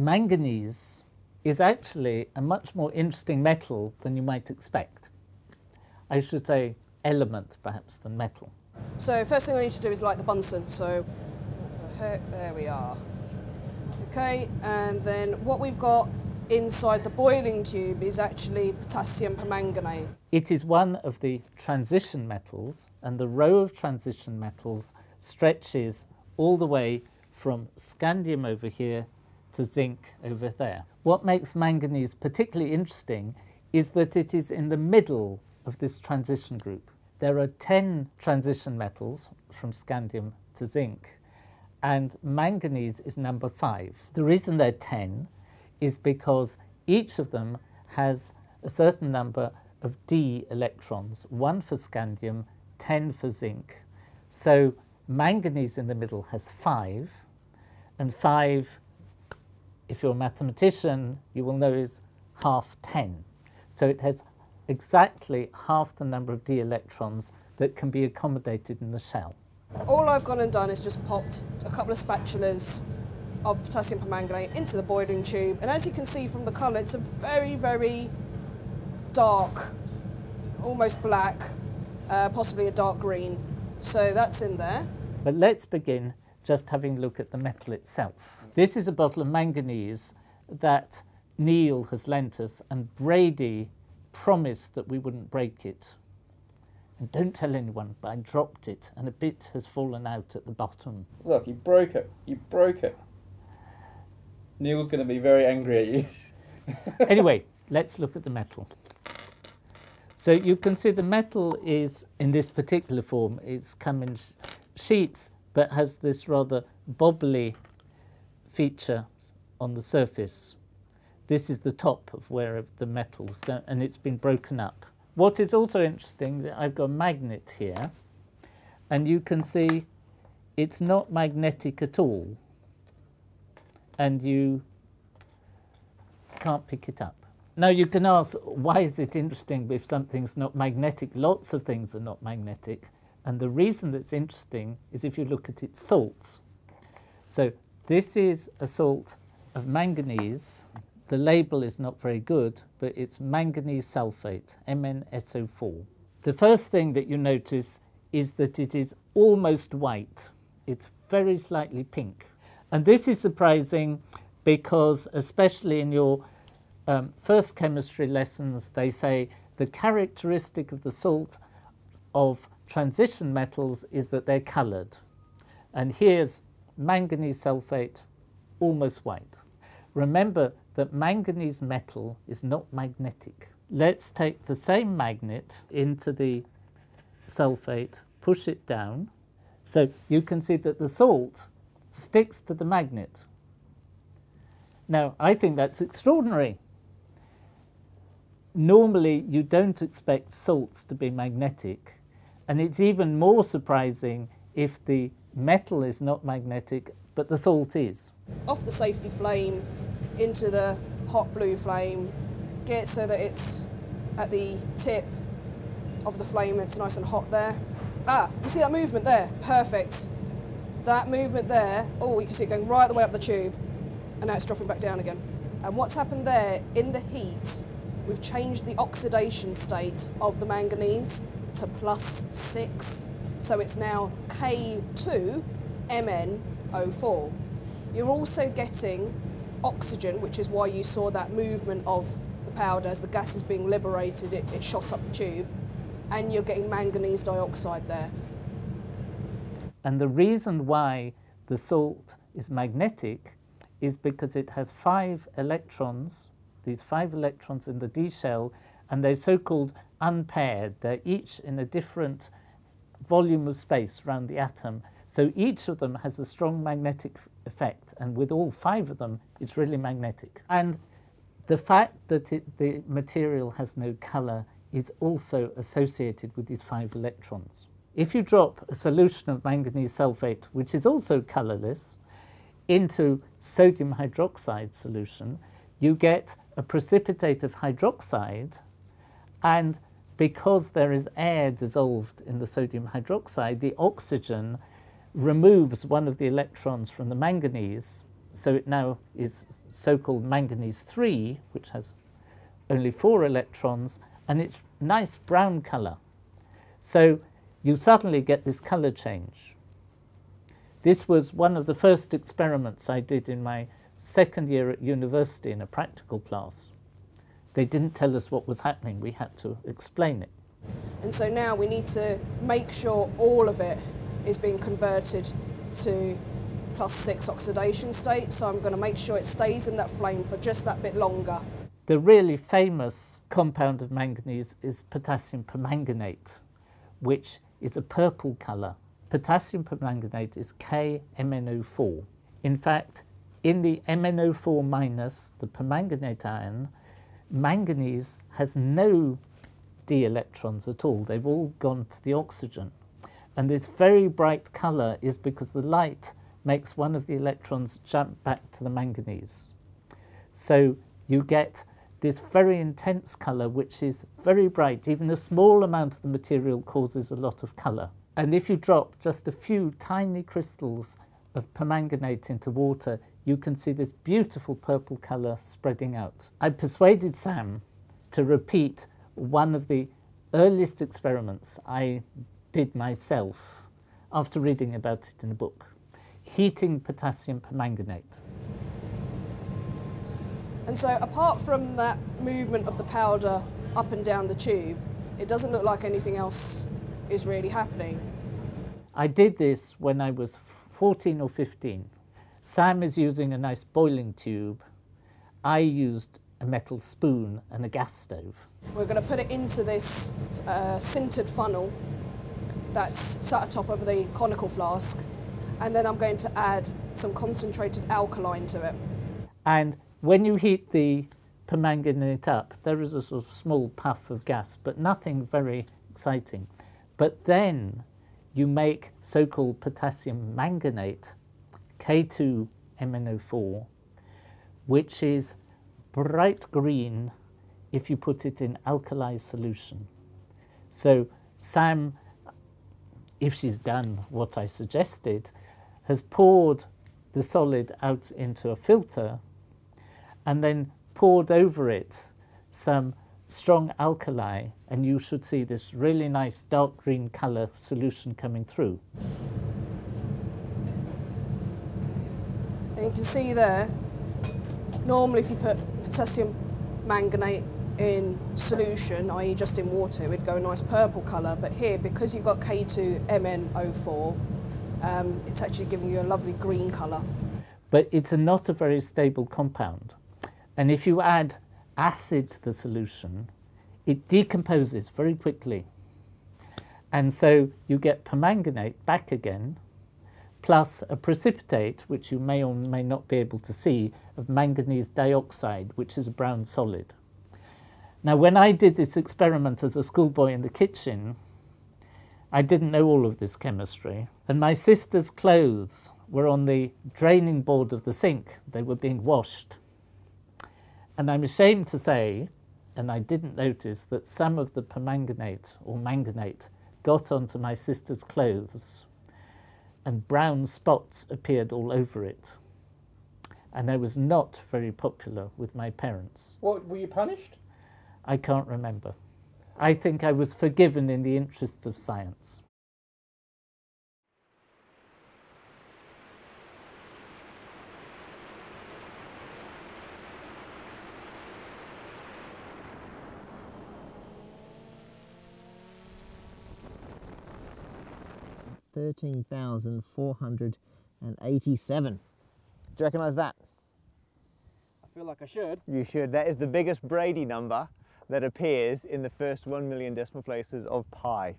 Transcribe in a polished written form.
manganese is actually a much more interesting metal than you might expect. I should say element, perhaps, than metal. So first thing I need to do is light the Bunsen. So there we are. Okay, and then what we've got inside the boiling tube is actually potassium permanganate. It is one of the transition metals, and the row of transition metals stretches all the way from scandium over here to zinc over there. What makes manganese particularly interesting is that it is in the middle of this transition group. There are 10 transition metals from scandium to zinc, and manganese is number 5. The reason there are 10 is because each of them has a certain number of d electrons, 1 for scandium, 10 for zinc. So manganese in the middle has 5, and 5, if you're a mathematician, you will know is half 10. So it has exactly half the number of d electrons that can be accommodated in the shell. All I've gone and done is just popped a couple of spatulas of potassium permanganate into the boiling tube, and as you can see from the colour, it's a very, very dark, almost black, possibly a dark green. So that's in there. But let's begin just having a look at the metal itself. This is a bottle of manganese that Neil has lent us, and Brady promised that we wouldn't break it. And don't tell anyone, but I dropped it, and a bit has fallen out at the bottom. Look, you broke it. You broke it. Neil's going to be very angry at you. Anyway, let's look at the metal. So you can see the metal is, in this particular form, it's come in sheets, but has this rather bobbly feature on the surface. This is the top of where the metal's, and it's been broken up. What is also interesting, that I've got a magnet here, and you can see it's not magnetic at all, and you can't pick it up. Now you can ask, why is it interesting if something's not magnetic? Lots of things are not magnetic, and the reason that's interesting is if you look at its salts. So this is a salt of manganese. The label is not very good, but it's manganese sulfate, MnSO4. The first thing that you notice is that it is almost white. It's very slightly pink. And this is surprising because, especially in your first chemistry lessons, they say the characteristic of the salt of transition metals is that they're coloured. And here's manganese sulfate, almost white. Remember that manganese metal is not magnetic. Let's take the same magnet into the sulfate, push it down. So you can see that the salt sticks to the magnet. Now, I think that's extraordinary. Normally, you don't expect salts to be magnetic, and it's even more surprising if the metal is not magnetic, but the salt is. Off the safety flame into the hot blue flame, get it so that it's at the tip of the flame, it's nice and hot there. Ah, you see that movement there? Perfect. That movement there, oh, you can see it going right the way up the tube, and now it's dropping back down again. And what's happened there, in the heat, we've changed the oxidation state of the manganese to +6. So it's now K2MnO4. You're also getting oxygen, which is why you saw that movement of the powder as the gas is being liberated, it shot up the tube, and you're getting manganese dioxide there. And the reason why the salt is magnetic is because it has 5 electrons, these 5 electrons in the D shell, and they're so-called unpaired. They're each in a different volume of space around the atom, so each of them has a strong magnetic effect, and with all 5 of them it's really magnetic. And the fact that the material has no colour is also associated with these 5 electrons. If you drop a solution of manganese sulfate, which is also colourless, into sodium hydroxide solution, you get a precipitate of hydroxide, and because there is air dissolved in the sodium hydroxide, the oxygen removes one of the electrons from the manganese, So it now is so-called manganese 3, which has only 4 electrons, and it's nice brown color. So you suddenly get this color change. This was one of the first experiments I did in my second year at university in a practical class. They didn't tell us what was happening. We had to explain it. And so now we need to make sure all of it is being converted to +6 oxidation state, so I'm going to make sure it stays in that flame for just that bit longer. The really famous compound of manganese is potassium permanganate, which is a purple colour. Potassium permanganate is KMnO4. In fact, in the MnO4 minus, the permanganate ion, manganese has no d electrons at all. They've all gone to the oxygen. And this very bright colour is because the light makes one of the electrons jump back to the manganese. So you get this very intense colour, which is very bright. Even a small amount of the material causes a lot of colour. And if you drop just a few tiny crystals of permanganate into water, you can see this beautiful purple colour spreading out. I persuaded Sam to repeat one of the earliest experiments I did myself after reading about it in a book. Heating potassium permanganate. And so apart from that movement of the powder up and down the tube, it doesn't look like anything else is really happening. I did this when I was 14 or 15. Sam is using a nice boiling tube. I used a metal spoon and a gas stove. We're going to put it into this sintered funnel that's sat atop of the conical flask. And then I'm going to add some concentrated alkaline to it. And when you heat the permanganate up, there is a sort of small puff of gas, but nothing very exciting. But then you make so-called potassium manganate, K2MnO4, which is bright green if you put it in alkali solution. So Sam, if she's done what I suggested, has poured the solid out into a filter and then poured over it some strong alkali, and you should see this really nice dark green colour solution coming through. And you can see there, normally if you put potassium manganate in solution, i.e. just in water, it would go a nice purple colour, but here, because you've got K2MnO4, it's actually giving you a lovely green colour. But it's not a very stable compound. And if you add acid to the solution, it decomposes very quickly. And so you get permanganate back again, plus a precipitate, which you may or may not be able to see, of manganese dioxide, which is a brown solid. Now, when I did this experiment as a schoolboy in the kitchen, I didn't know all of this chemistry, and my sister's clothes were on the draining board of the sink. They were being washed. And I'm ashamed to say, and I didn't notice, that some of the permanganate or manganate got onto my sister's clothes, and brown spots appeared all over it. And I was not very popular with my parents. What, were you punished? I can't remember. I think I was forgiven in the interests of science. $13,487. Do you recognise that? I feel like I should. You should. That is the biggest Brady number that appears in the first 1,000,000 decimal places of pi.